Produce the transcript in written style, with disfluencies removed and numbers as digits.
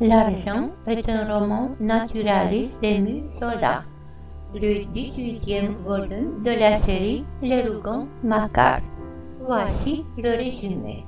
L'Argent est un roman naturaliste d'Émile Zola, le 18e volume de la série Les Rougon-Macquart. Voici le résumé.